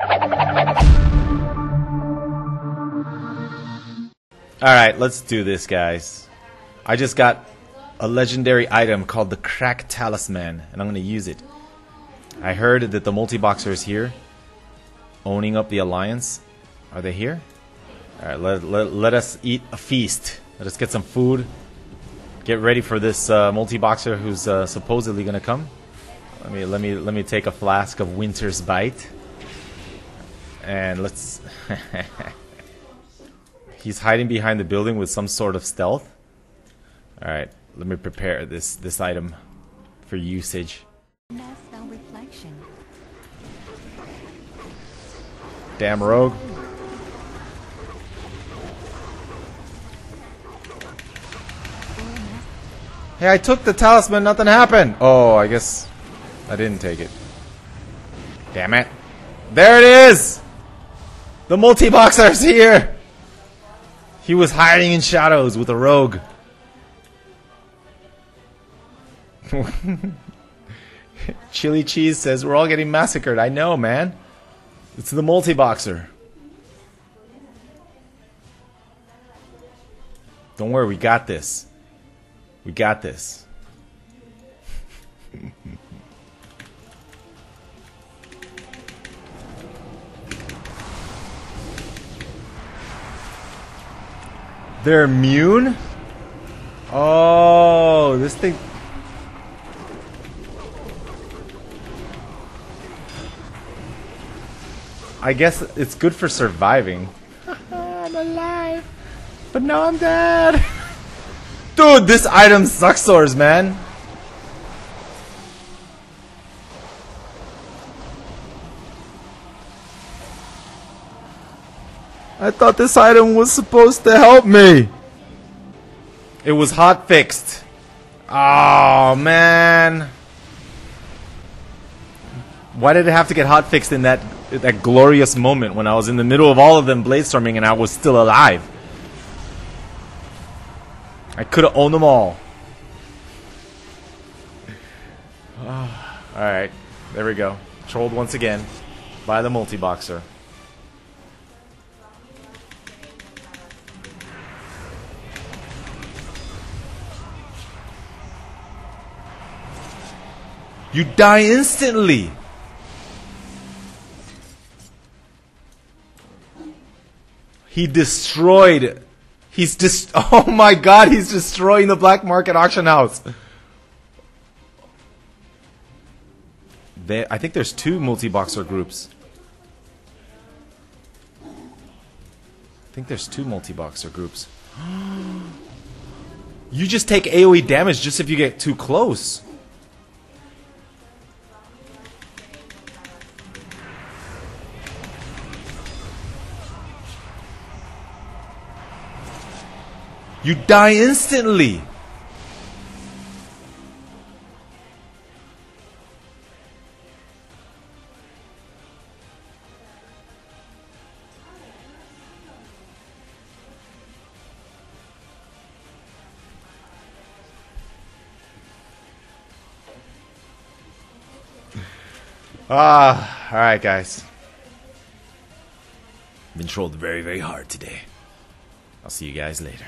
Alright, let's do this, guys. I just got a legendary item called the Crack Talisman, and I'm going to use it. I heard that the multi-boxer is here, owning up the alliance. Are they here? Alright, let us eat a feast. Let us get some food. Get ready for this multi-boxer who's supposedly going to come. Let me take a flask of Winter's Bite. And let's... He's hiding behind the building with some sort of stealth. Alright, let me prepare this item for usage. Damn rogue. Hey, I took the talisman, nothing happened! Oh, I guess I didn't take it. Damn it. There it is! The multi-boxer's here! He was hiding in shadows with a rogue. Chili Cheese says, we're all getting massacred. I know, man. It's the multi-boxer. Don't worry, we got this. We got this. They're immune? Oh, this thing... I guess it's good for surviving. I'm alive, but now I'm dead. Dude, this item sucks, man. I thought this item was supposed to help me. It was hotfixed. Oh, man. Why did it have to get hotfixed in that glorious moment when I was in the middle of all of them bladestorming and I was still alive? I could have owned them all. Oh, alright, there we go. Trolled once again by the multi-boxer. You die instantly! He destroyed... He's just... Oh my god, he's destroying the Black Market Auction House! I think there's two multi-boxer groups. You just take AoE damage just if you get too close. You die instantly! Alright guys. Been trolled very, very hard today. I'll see you guys later.